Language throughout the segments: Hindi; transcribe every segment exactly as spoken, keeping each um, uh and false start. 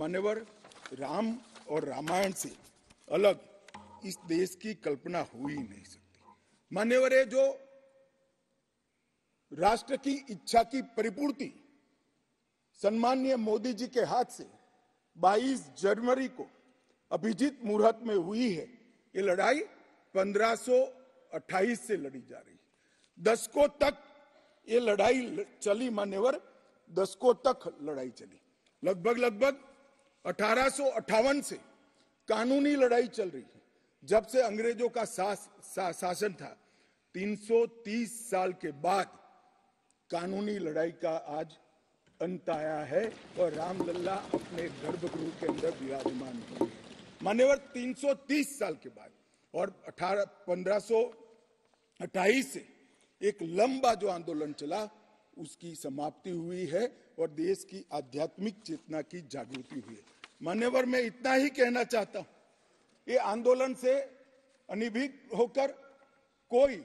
मान्यवर, राम और रामायण से अलग इस देश की कल्पना हो ही नहीं सकती। मान्यवर, ये जो राष्ट्र की इच्छा की परिपूर्ति सम्माननीय मोदी जी के हाथ से बाईस जनवरी को अभिजीत मुहूर्त में हुई है, ये लड़ाई पंद्रह सौ अट्ठाईस से लड़ी जा रही है। दशकों तक ये लड़ाई चली मान्यवर, दशकों तक लड़ाई चली। लगभग लगभग अठारह सौ अट्ठावन से कानूनी लड़ाई चल रही है। जब से अंग्रेजों का सास, सा, शासन था, तीन सौ तीस साल के बाद कानूनी लड़ाई का आज अंत आया है और रामलला अपने गर्भगृह के अंदर विराजमान है। मान्यवर, तीन सौ तीस साल के बाद और पंद्रह सौ अट्ठाईस से एक लंबा जो आंदोलन चला उसकी समाप्ति हुई है और देश की आध्यात्मिक चेतना की जागृति हुई है। मान्यवर, मैं इतना ही कहना चाहता हूँ, ये आंदोलन से अनभिज्ञ होकर कोई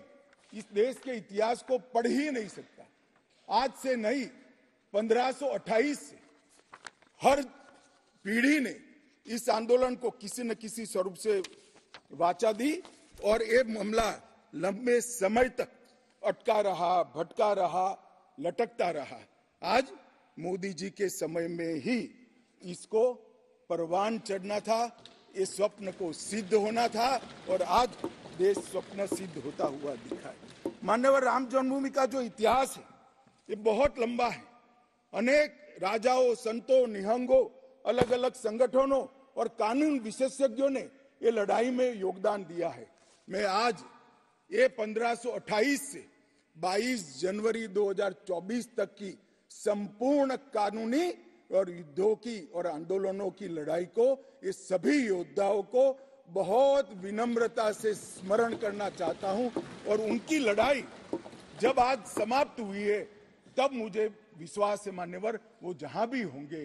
इस देश के इतिहास को पढ़ ही नहीं सकता। आज से नहीं, पंद्रह सौ अट्ठाईस से हर पीढ़ी ने इस आंदोलन को किसी न किसी स्वरूप से वाचा दी और ये मामला लंबे समय तक अटका रहा, भटका रहा, लटकता रहा। आज मोदी जी के समय में ही इसको परवान चढ़ना था, इस स्वप्न को सिद्ध होना था और आज देश स्वप्न सिद्ध होता हुआ दिखा है। मान्यवर, राम जन्मभूमि का जो इतिहास है ये बहुत लंबा है। अनेक राजाओं, संतों, निहंगों, अलग अलग संगठनों और कानून विशेषज्ञों ने ये लड़ाई में योगदान दिया है। मैं आज ये पंद्रह सौ अट्ठाईस से बाईस जनवरी दो हज़ार चौबीस तक की संपूर्ण कानूनी और युद्धों की और आंदोलनों की लड़ाई को, इस सभी योद्धाओं को बहुत विनम्रता से स्मरण करना चाहता हूं और उनकी लड़ाई जब आज समाप्त हुई है तब मुझे विश्वास है मान्यवर, वो जहां भी होंगे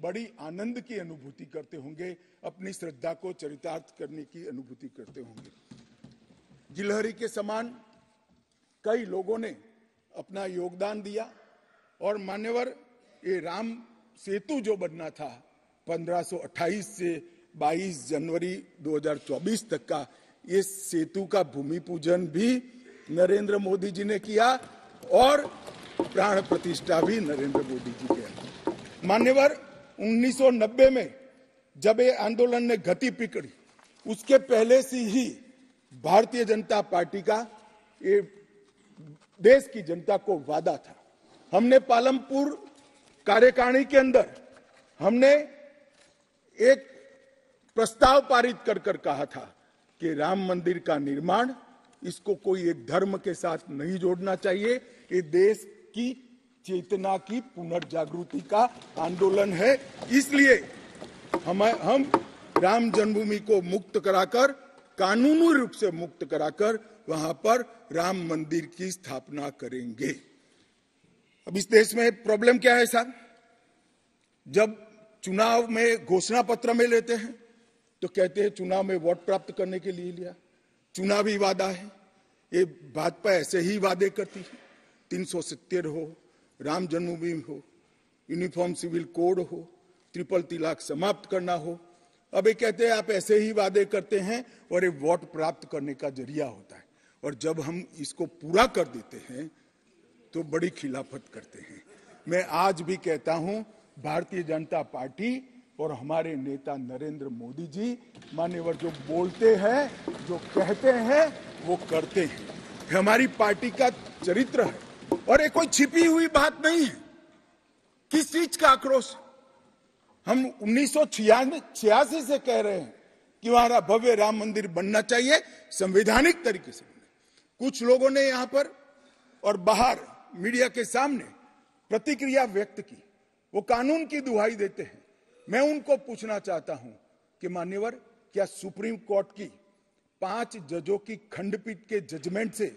बड़ी आनंद की अनुभूति करते होंगे, अपनी श्रद्धा को चरितार्थ करने की अनुभूति करते होंगे। गिलहरी के समान कई लोगों ने अपना योगदान दिया और मान्यवर, ये राम सेतु जो बनना था पंद्रह सौ अट्ठाईस से बाईस जनवरी दो हज़ार चौबीस तक का, ये सेतु का भूमि पूजन भी नरेंद्र मोदी जी ने किया और प्राण प्रतिष्ठा भी नरेंद्र मोदी जी के। मान्यवर, उन्नीस सौ नब्बे में जब ये आंदोलन ने गति पकड़ी उसके पहले से ही भारतीय जनता पार्टी का ये देश की जनता को वादा था। हमने पालमपुर कार्यकारिणी के अंदर हमने एक प्रस्ताव पारित कर कर कहा था कि राम मंदिर का निर्माण, इसको कोई एक धर्म के साथ नहीं जोड़ना चाहिए, ये देश की चेतना की पुनर्जागृति का आंदोलन है, इसलिए हम हम राम जन्मभूमि को मुक्त कराकर, कानूनी रूप से मुक्त कराकर वहां पर राम मंदिर की स्थापना करेंगे। अब इस देश में प्रॉब्लम क्या है साहब? जब चुनाव में घोषणा पत्र में लेते हैं तो कहते हैं चुनाव में वोट प्राप्त करने के लिए लिया, चुनावी वादा है। ये भाजपा ऐसे ही वादे करती है। तीन सौ सत्तर हो, राम जन्मभूमि हो, यूनिफॉर्म सिविल कोड हो, ट्रिपल तलाक समाप्त करना हो, अब ये कहते हैं आप ऐसे ही वादे करते हैं और ये वोट प्राप्त करने का जरिया होता है। और जब हम इसको पूरा कर देते हैं तो बड़ी खिलाफत करते हैं। मैं आज भी कहता हूं, भारतीय जनता पार्टी और हमारे नेता नरेंद्र मोदी जी मान्यवर, जो बोलते हैं, जो कहते हैं, वो करते हैं, हमारी पार्टी का चरित्र है और ये कोई छिपी हुई बात नहीं है। किस चीज का आक्रोश? हम उन्नीस सौ छियासी से कह रहे हैं कि हमारा भव्य राम मंदिर बनना चाहिए, संवैधानिक तरीके से। कुछ लोगों ने यहां पर और बाहर मीडिया के सामने प्रतिक्रिया व्यक्त की, वो कानून की दुहाई देते हैं। मैं उनको पूछना चाहता हूं कि मान्यवर, क्या सुप्रीम कोर्ट की पांच जजों की खंडपीठ के जजमेंट से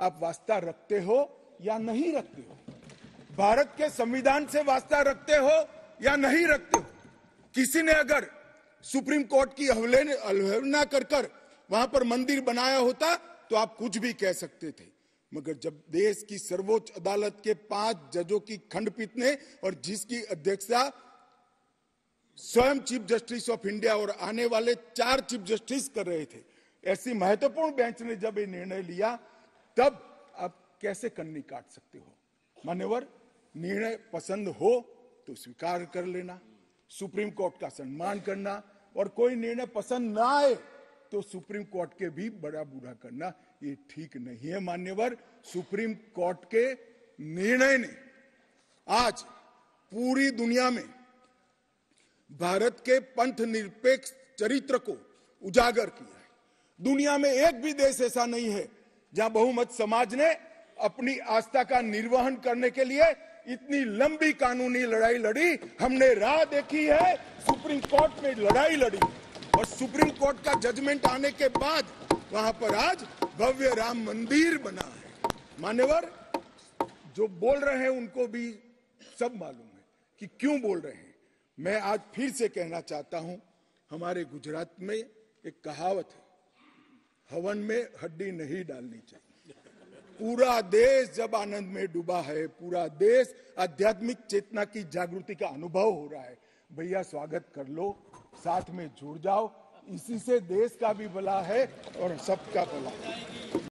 आप वास्ता रखते हो या नहीं रखते हो? भारत के संविधान से वास्ता रखते हो या नहीं रखते हो? किसी ने अगर सुप्रीम कोर्ट की अवहेलना कर कर वहां पर मंदिर बनाया होता तो आप कुछ भी कह सकते थे, मगर जब देश की सर्वोच्च अदालत के पांच जजों की खंडपीठ ने और जिसकी अध्यक्षता स्वयं चीफ जस्टिस ऑफ़ इंडिया और आने वाले चार चीफ जस्टिस कर रहे थे। ऐसी महत्वपूर्ण बेंच ने जब ये निर्णय लिया, तब आप कैसे कन्नी काट सकते हो। मान्यवर, निर्णय पसंद हो तो स्वीकार कर लेना, सुप्रीम कोर्ट का सम्मान करना, और कोई निर्णय पसंद ना आए तो सुप्रीम कोर्ट के भी बड़ा बूढ़ा करना, ये ठीक नहीं है। मान्यवर, सुप्रीम कोर्ट के निर्णय ने आज पूरी दुनिया में भारत के पंथ निरपेक्ष चरित्र को उजागर किया है। दुनिया में एक भी देश ऐसा नहीं है जहां बहुमत समाज ने अपनी आस्था का निर्वहन करने के लिए इतनी लंबी कानूनी लड़ाई लड़ी। हमने राह देखी है, सुप्रीम कोर्ट में लड़ाई लड़ी, और सुप्रीम कोर्ट का जजमेंट आने के बाद वहां पर आज भव्य राम मंदिर बना है। मान्यवर, जो बोल रहे हैं उनको भी सब मालूम है कि क्यों बोल रहे हैं। मैं आज फिर से कहना चाहता हूं, हमारे गुजरात में एक कहावत है, हवन में हड्डी नहीं डालनी चाहिए। पूरा देश जब आनंद में डूबा है, पूरा देश आध्यात्मिक चेतना की जागृति का अनुभव हो रहा है, भैया स्वागत कर लो, साथ में जुड़ जाओ, इसी से देश का भी भला है और सबका भला है।